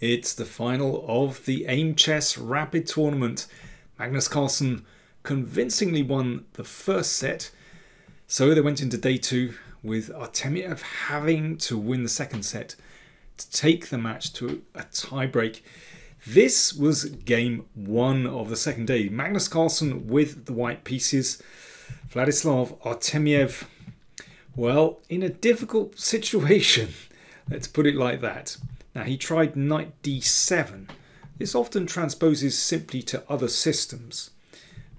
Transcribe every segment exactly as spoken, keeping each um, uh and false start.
It's the final of the Aim Chess Rapid Tournament. Magnus Carlsen convincingly won the first set, so they went into day two with Artemiev having to win the second set to take the match to a tiebreak. This was game one of the second day. Magnus Carlsen with the white pieces. Vladislav Artemiev, well, in a difficult situation, let's put it like that. Now, he tried knight d seven. This often transposes simply to other systems.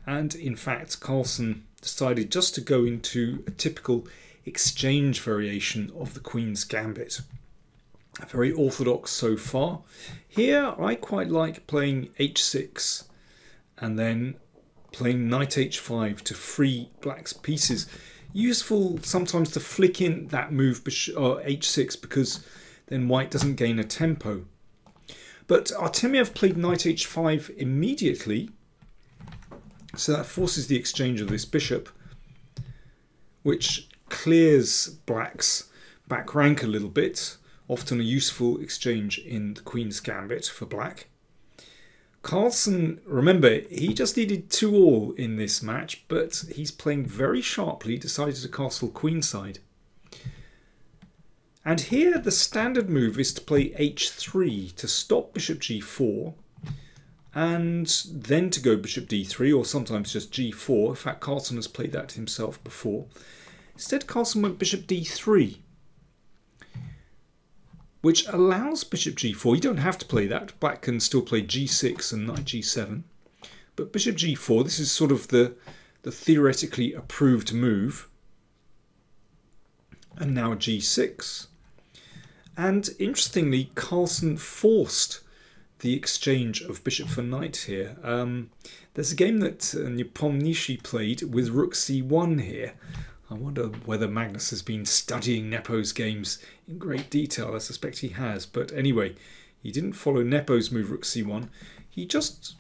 And in fact, Carlsen decided just to go into a typical exchange variation of the Queen's Gambit. Very orthodox so far. Here, I quite like playing h six and then playing knight h five to free black's pieces. Useful sometimes to flick in that move uh, h six, because then white doesn't gain a tempo. But Artemiev played knight h five immediately, so that forces the exchange of this bishop, which clears black's back rank a little bit, often a useful exchange in the Queen's Gambit for black. Carlsen, remember, he just needed two all in this match, but he's playing very sharply, decided to castle queenside. And here the standard move is to play h three to stop bishop g four and then to go bishop d three, or sometimes just g four. In fact, Carlsen has played that himself before. Instead, Carlsen went bishop d three, which allows bishop g four. You don't have to play that. Black can still play g six and knight g seven. But bishop g four, this is sort of the, the theoretically approved move. And now g six. And interestingly, Carlsen forced the exchange of bishop for knight here. Um, there's a game that uh, Nepomniachtchi played with rook c one here. I wonder whether Magnus has been studying Nepo's games in great detail. I suspect he has. But anyway, he didn't follow Nepo's move rook c one. He just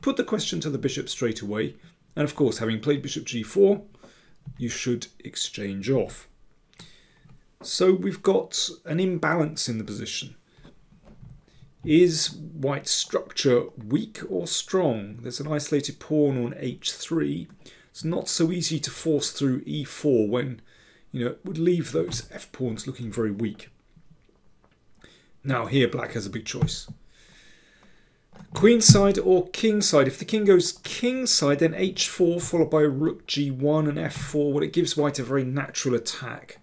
put the question to the bishop straight away. And of course, having played bishop g four, you should exchange off. So we've got an imbalance in the position. Is white's structure weak or strong? There's an isolated pawn on h three. It's not so easy to force through e four when, you know, it would leave those f-pawns looking very weak. Now here black has a big choice. Queenside or kingside. If the king goes kingside, then h four followed by rook g one and f four. Well, it gives white a very natural attack.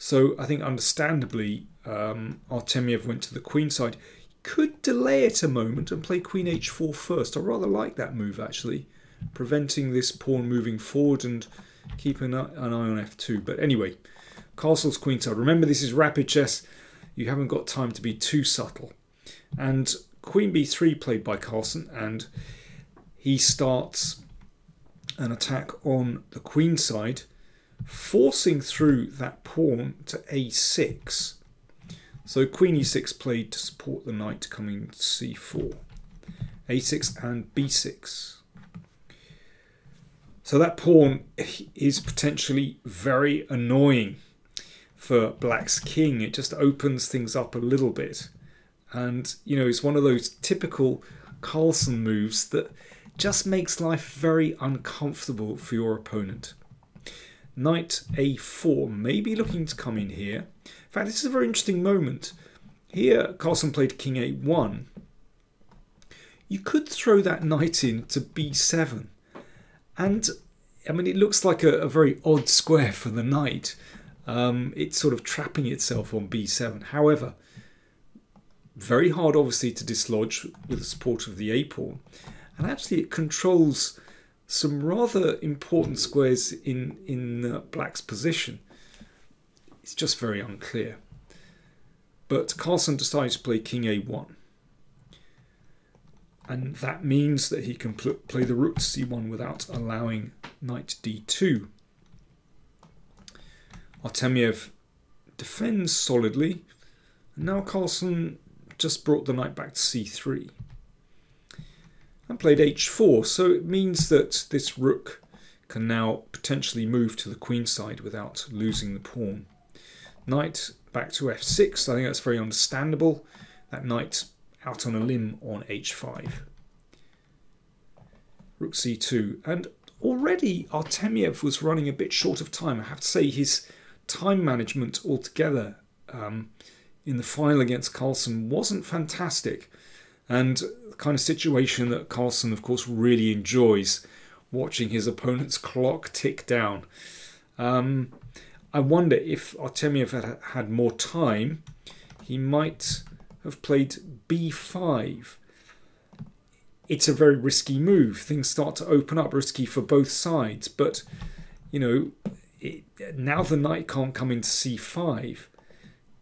So I think understandably um, Artemiev went to the queenside. He could delay it a moment and play queen h four first. I rather like that move actually, preventing this pawn moving forward and keeping an eye on f two. But anyway, castle's queenside. Remember, this is rapid chess. You haven't got time to be too subtle. And queen b three played by Carlsen, and he starts an attack on the queenside, forcing through that pawn to a six. So queen e six played to support the knight coming to c four. a six and b six. So that pawn is potentially very annoying for black's king. It just opens things up a little bit. And, you know, it's one of those typical Carlsen moves that just makes life very uncomfortable for your opponent. Knight a four may be looking to come in here. In fact, this is a very interesting moment. Here, Carlsen played king a one. You could throw that knight in to b seven. And, I mean, it looks like a, a very odd square for the knight. Um, it's sort of trapping itself on b seven. However, very hard, obviously, to dislodge with the support of the a-pawn. And actually, it controls some rather important squares in in uh, black's position. It's just very unclear. But Carlsen decided to play king a one, and that means that he can pl play the rook to c one without allowing knight d two. Artemiev defends solidly, and now Carlsen just brought the knight back to c three. And played h four, so it means that this rook can now potentially move to the queenside without losing the pawn. Knight back to f six, I think that's very understandable. that knight out on a limb on h five. Rook c two, and already Artemiev was running a bit short of time. I have to say his time management altogether um, in the final against Carlsen wasn't fantastic, and the kind of situation that Carlsen of course really enjoys, watching his opponent's clock tick down. Um, I wonder if Artemiev had had more time, he might have played b five. It's a very risky move. Things start to open up, risky for both sides. But, you know, it, now the knight can't come into c five.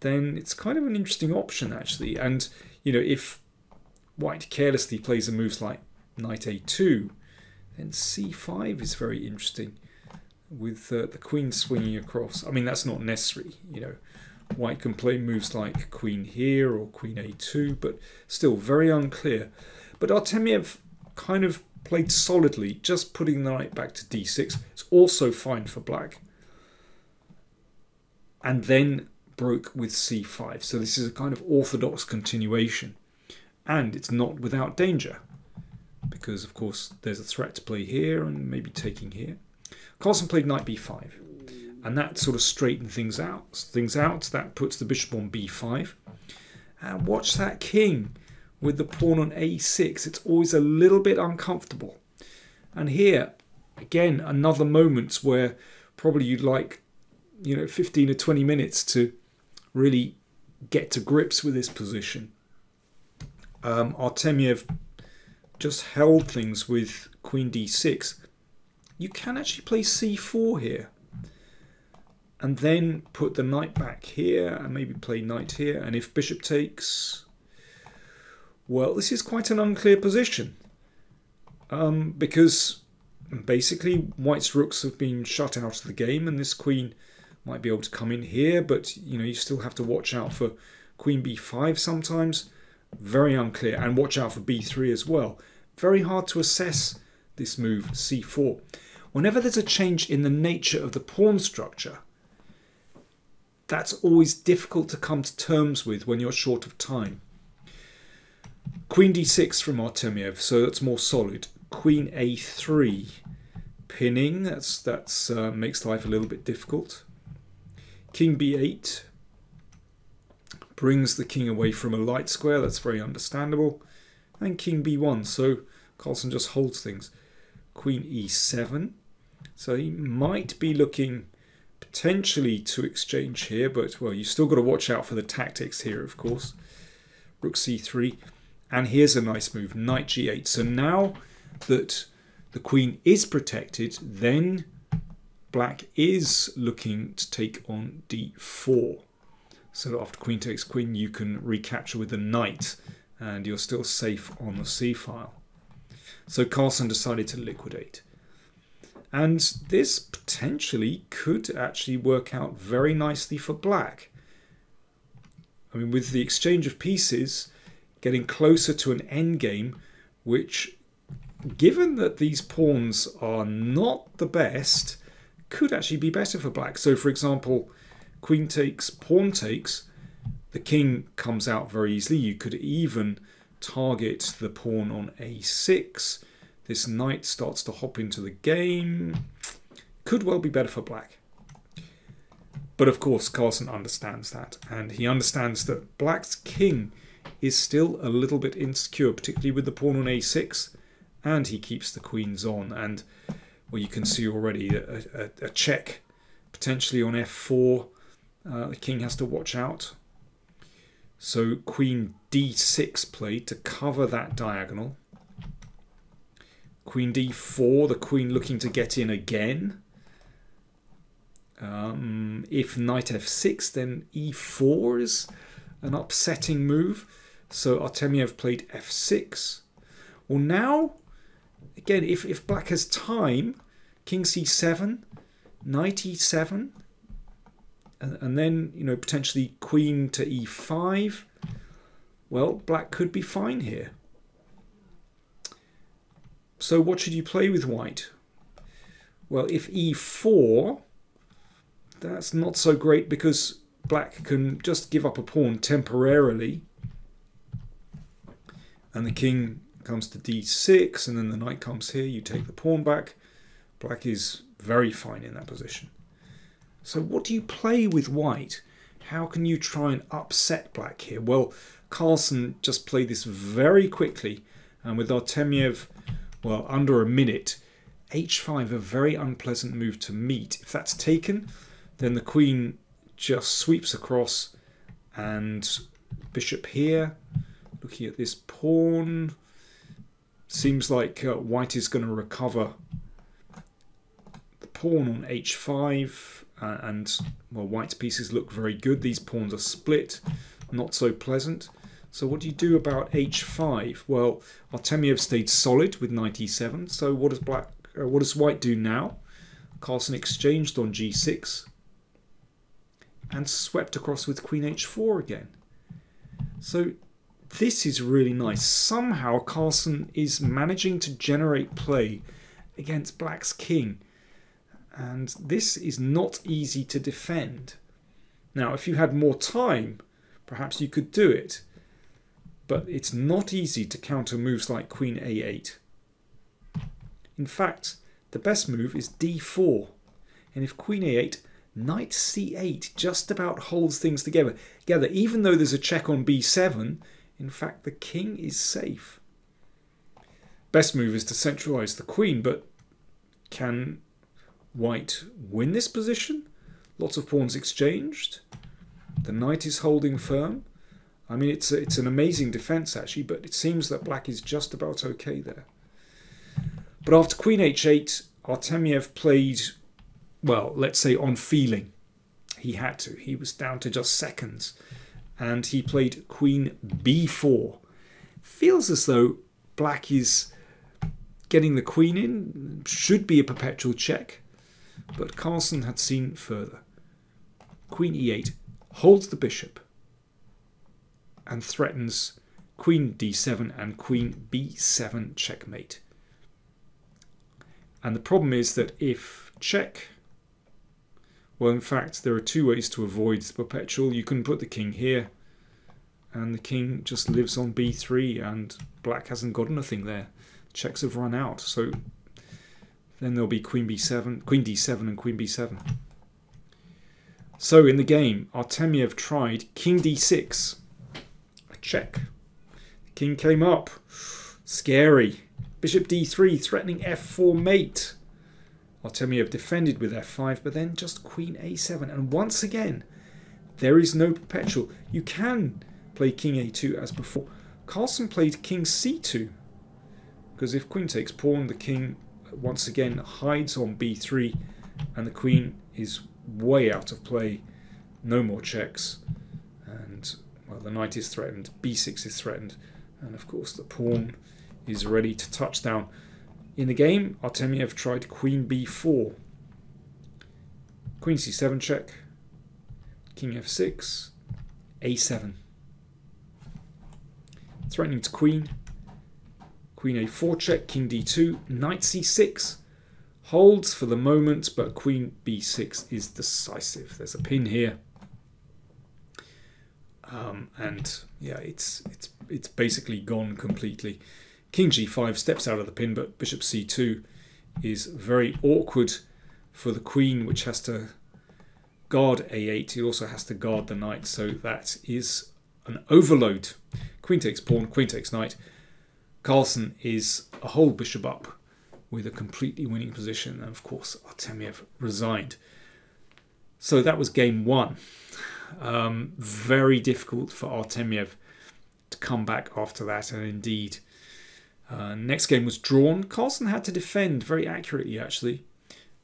Then it's kind of an interesting option, actually. And, you know, if white carelessly plays a move like knight a two, then c five is very interesting with uh, the queen swinging across. I mean, that's not necessary, you know. White can play moves like queen here or queen a two, but still very unclear. But Artemiev kind of played solidly, just putting the knight back to d six. It's also fine for black. And then broke with c five. So this is a kind of orthodox continuation. And it's not without danger, because, of course, there's a threat to play here and maybe taking here. Carlsen played knight b five. And that sort of straightened things out. Things out. That puts the bishop on b five. And watch that king with the pawn on a six. It's always a little bit uncomfortable. And here, again, another moment where probably you'd like, you know, fifteen or twenty minutes to really get to grips with this position. Um, Artemiev just held things with queen d six. You can actually play c four here, and then put the knight back here and maybe play knight here. And if bishop takes, well, this is quite an unclear position, um, because basically white's rooks have been shut out of the game, and this queen might be able to come in here, but you know, you still have to watch out for queen b five sometimes. Very unclear. And watch out for b three as well. Very hard to assess this move c four. Whenever there's a change in the nature of the pawn structure, that's always difficult to come to terms with when you're short of time. Queen d six from Artemiev, so that's more solid. Queen a three, pinning, that's that's uh, makes life a little bit difficult. King b eight brings the king away from a light square, that's very understandable. And king b one, so Carlsen just holds things. Queen e seven, so he might be looking potentially to exchange here, but well, you've still got to watch out for the tactics here, of course. Rook c three, and here's a nice move, knight g eight. So now that the queen is protected, then black is looking to take on d four. So after queen takes queen, you can recapture with the knight, and you're still safe on the c-file. So Carlsen decided to liquidate. And this potentially could actually work out very nicely for black. I mean, with the exchange of pieces, getting closer to an endgame, which, given that these pawns are not the best, could actually be better for black. So, for example, queen takes, pawn takes, the king comes out very easily. You could even target the pawn on a six. This knight starts to hop into the game. Could well be better for black. But of course, Carlsen understands that, and he understands that black's king is still a little bit insecure, particularly with the pawn on a six, and he keeps the queens on. And well, you can see already a, a, a check potentially on f four. Uh, the king has to watch out. So queen d six played to cover that diagonal. Queen d four, the queen looking to get in again. Um, if knight f six, then e four is an upsetting move. So Artemiev played f six. Well, now, again, if, if black has time, king c seven, knight e seven, and, and then, you know, potentially queen to e five. Well, black could be fine here. So what should you play with white? Well, if e four... that's not so great, because black can just give up a pawn temporarily and the king comes to d six, and then the knight comes here, you take the pawn back. Black is very fine in that position. So what do you play with white? How can you try and upset black here? Well, Carlsen just played this very quickly, and with Artemiev, well, under a minute, h five, a very unpleasant move to meet. If that's taken, then the queen just sweeps across, and bishop here, looking at this pawn, seems like uh, white is going to recover the pawn on h five, uh, and well, white's pieces look very good. These pawns are split, not so pleasant. So what do you do about h five? Well, Artemiev stayed solid with knight e seven. So what does black, uh, what does white do now? Carlsen exchanged on g six and swept across with queen h four again. So this is really nice. Somehow Carlsen is managing to generate play against black's king, and this is not easy to defend. Now, if you had more time, perhaps you could do it, but it's not easy to counter moves like queen a eight. In fact, the best move is d four, and if queen a eight, knight c eight just about holds things together. together. Even though there's a check on b seven, in fact, the king is safe. Best move is to centralize the queen, but can white win this position? Lots of pawns exchanged. The knight is holding firm. I mean, it's, a, it's an amazing defense, actually, but it seems that black is just about okay there. But after queen h eight, Artemiev played, well, let's say on feeling. He had to. He was down to just seconds. And he played queen b four. Feels as though black is getting the queen in. Should be a perpetual check. But Carlsen had seen further. Queen e eight holds the bishop and threatens queen d seven and queen b seven checkmate. And the problem is that if check... Well, in fact, there are two ways to avoid the perpetual. You can put the king here, and the king just lives on b three, and black hasn't got anything there. Checks have run out, so then there'll be queen b seven, queen d seven, and queen b seven. So in the game, Artemiev tried king d six, a check. The king came up, scary. Bishop d three, threatening f four mate. Artemiev defended with f five, but then just queen a seven. And once again, there is no perpetual. You can play king a two as before. Carlsen played king c two, because if queen takes pawn, the king once again hides on b three, and the queen is way out of play. No more checks. And well, the knight is threatened, b six is threatened, and of course the pawn is ready to touch down. In the game, Artemiev tried queen b four, queen c seven check, king f six, a seven. Threatening to queen, queen a four check, king d two, knight c six, holds for the moment, but queen b six is decisive. There's a pin here. Um, and yeah, it's, it's, it's basically gone completely. King g five steps out of the pin, but bishop c two is very awkward for the queen, which has to guard a eight. He also has to guard the knight, so that is an overload. Queen takes pawn, queen takes knight. Carlsen is a whole bishop up with a completely winning position, and of course Artemiev resigned. So that was game one. Um, very difficult for Artemiev to come back after that, and indeed... Uh, next game was drawn. Carlsen had to defend very accurately, actually.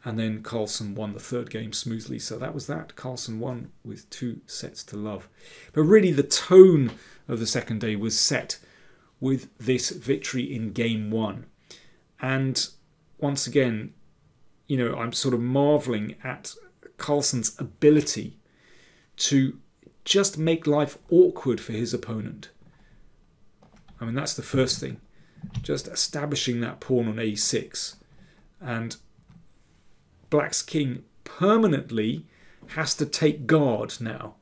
And then Carlsen won the third game smoothly. So that was that. Carlsen won with two sets to love. But really, the tone of the second day was set with this victory in game one. And once again, you know, I'm sort of marveling at Carlsen's ability to just make life awkward for his opponent. I mean, that's the first thing. Just establishing that pawn on a six, and black's king permanently has to take guard now,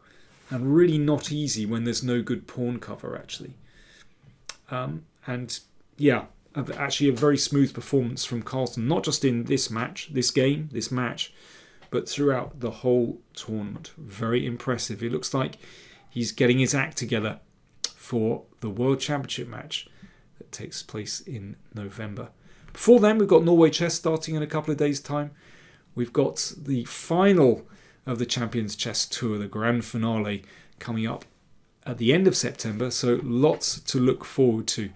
and really not easy when there's no good pawn cover, actually. Um, And yeah, actually a very smooth performance from Carlsen, not just in this match, this game, this match, but throughout the whole tournament. Very impressive. It looks like he's getting his act together for the World Championship match that takes place in November. Before then, we've got Norway Chess starting in a couple of days' time. We've got the final of the Champions Chess Tour, the grand finale, coming up at the end of September. So lots to look forward to.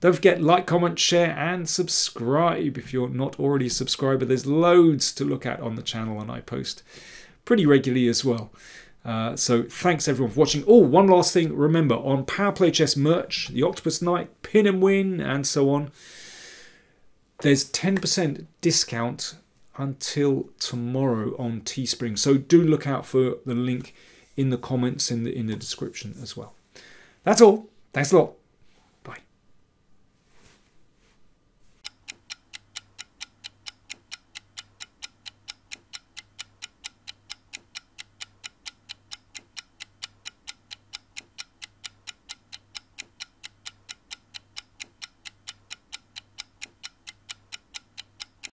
Don't forget, like, comment, share and subscribe if you're not already a subscriber. There's loads to look at on the channel and I post pretty regularly as well. Uh, so thanks everyone for watching. Oh, one last thing. Remember, on PowerPlay Chess merch, the Octopus Knight, Pin and Win and so on, there's ten percent discount until tomorrow on Teespring. So do look out for the link in the comments, in the, in the description as well. That's all. Thanks a lot.